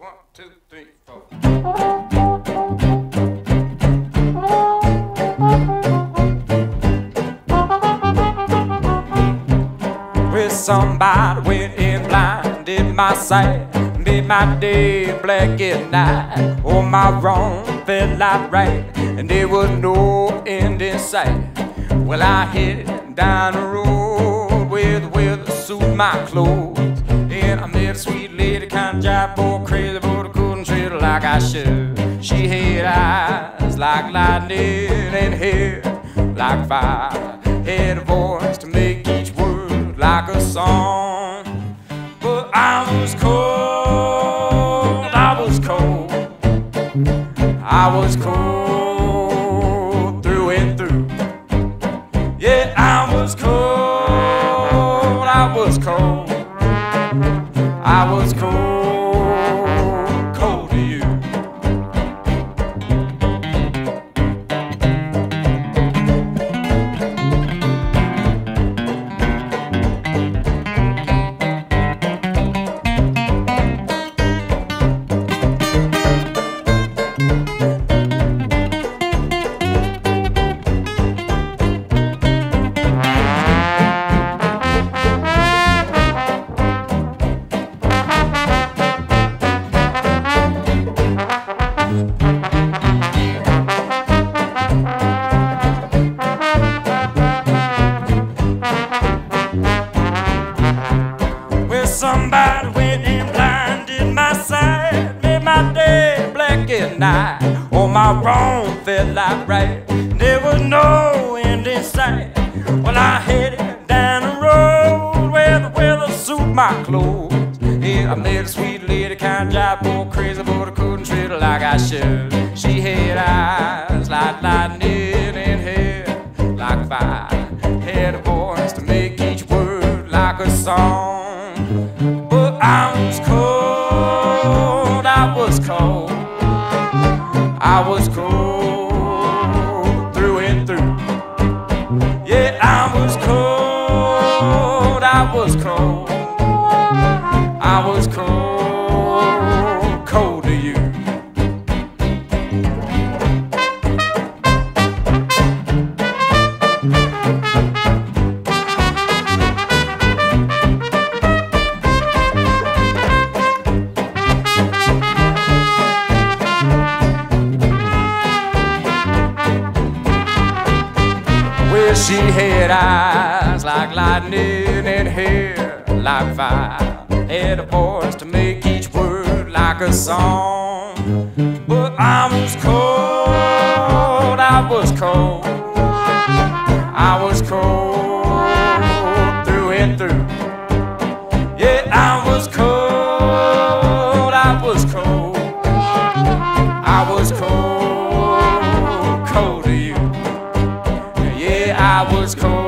1, 2, 3, 4. Well, somebody went in blind, did my sight, made my day black at night. All my wrong felt like right, and there was no end in sight. Well, I hit down the road where the weather suited my clothes, and I met a sweet lady, kind of jive, boy, crazy, but I couldn't treat her like I should. She had eyes like lightning and hair like fire, had a voice to make each word like a song. But I was cold, I was cold, I was cold through and through. Yeah, I was cold, I was cold, I was cold, cold to you. Somebody went in blind, did my sight, made my day black at night. All my wrong felt like right, there was no end in sight. Well, I headed down the road where the weather suited my clothes. Yeah, I met a sweet lady, kind of jive, boy, crazy, but I couldn't treat her like I should. She had eyes like lightning and hair like fire, had a voice to make each word like a song. I was cold, I was cold, I was cold through and through. Yeah, I was cold, I was cold, I was cold, cold to you. She had eyes like lightning and hair like fire, had a voice to make each word like a song. But I was cold, I was cold, I was cold through and through. Yeah, I was cold, I was cold, I was cold, cold to you. I was cold.